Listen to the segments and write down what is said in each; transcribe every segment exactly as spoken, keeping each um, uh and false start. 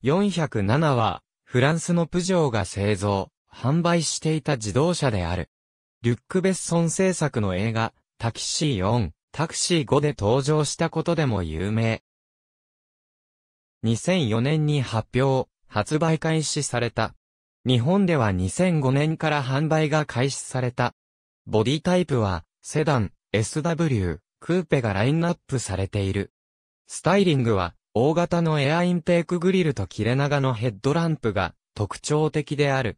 よんひゃくななは、フランスのプジョーが製造、販売していた自動車である。リュック・ベッソン制作の映画、タキシーよん、タクシーごで登場したことでも有名。にせんよねんに発表、発売開始された。日本ではにせんごねんから販売が開始された。ボディタイプは、セダン、エスダブリュー、クーペがラインナップされている。スタイリングは、大型のエアインテークグリルと切れ長のヘッドランプが特徴的である。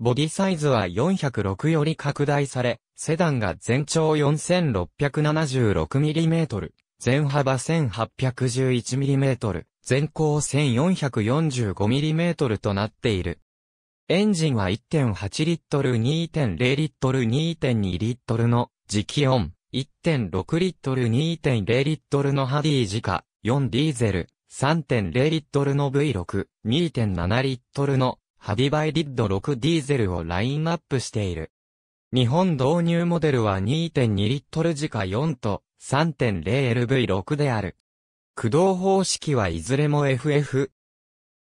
ボディサイズはよんひゃくろくより拡大され、セダンが全長 よんせんろっぴゃくななじゅうろくミリメートル、全幅 せんはっぴゃくじゅういちミリメートル、全高 せんよんひゃくよんじゅうごミリメートル となっている。エンジンは いってんはちリットル、にてんれいリットル、にてんにリットルの磁気音、いってんろくリットル、にてんれいリットルのハディ自家、よんディーゼル、さんてんれいリットルの ブイろく、にてんななリットルのハディバイリッドろくディーゼルをラインナップしている。日本導入モデルは にてんにリットル自家よんと さんてんれいエルブイろく である。駆動方式はいずれも エフエフ。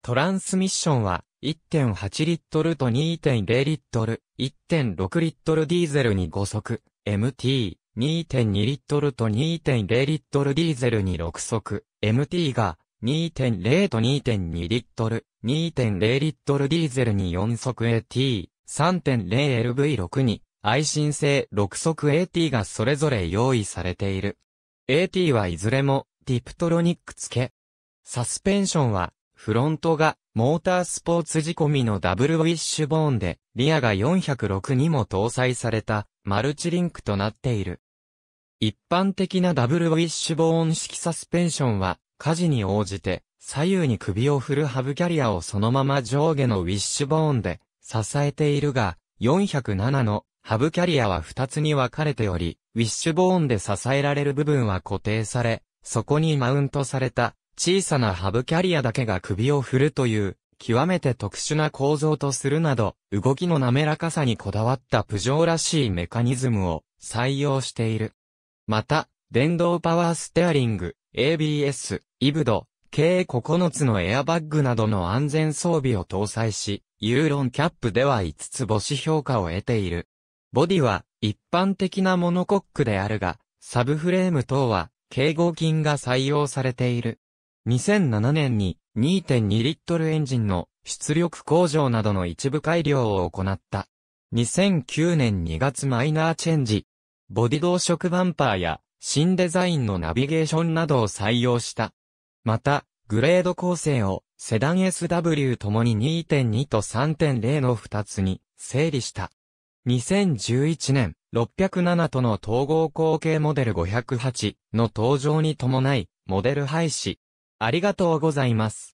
トランスミッションは いってんはちリットルと にてんれいリットル、いってんろくリットルディーゼルにごそく、エムティー、にてんにリットルと にてんれいリットルディーゼルにろくそく、エムティー が、にてんれい と にてんにリットル、にてんれいリットルディーゼルによんそく エーティー、さんてんれいエルブイろく に、愛信性ろくそく エーティー がそれぞれ用意されている。エーティー はいずれも、ティプトロニック付け。サスペンションは、フロントが、モータースポーツ仕込みのダブルウィッシュボーンで、リアがよんひゃくろくにも搭載された、マルチリンクとなっている。一般的なダブルウィッシュボーン式サスペンションは、荷事に応じて、左右に首を振るハブキャリアをそのまま上下のウィッシュボーンで支えているが、よんひゃくななのハブキャリアはふたつに分かれており、ウィッシュボーンで支えられる部分は固定され、そこにマウントされた小さなハブキャリアだけが首を振るという、極めて特殊な構造とするなど、動きの滑らかさにこだわったプジョーらしいメカニズムを採用している。また、電動パワーステアリング、エービーエス、イブド、計ここのつのエアバッグなどの安全装備を搭載し、ユーロンキャップではいつつ星評価を得ている。ボディは一般的なモノコックであるが、サブフレーム等は計合金が採用されている。にせんななねんに にてんにリットルエンジンの出力向上などの一部改良を行った。にせんきゅうねんにがつマイナーチェンジ。ボディ同色バンパーや新デザインのナビゲーションなどを採用した。また、グレード構成をセダン エスダブリュー ともに にてんに と さんてんれい のふたつに整理した。にせんじゅういちねん、ろっぴゃくななとの統合後継モデルごひゃくはちの登場に伴い、モデル廃止。ありがとうございます。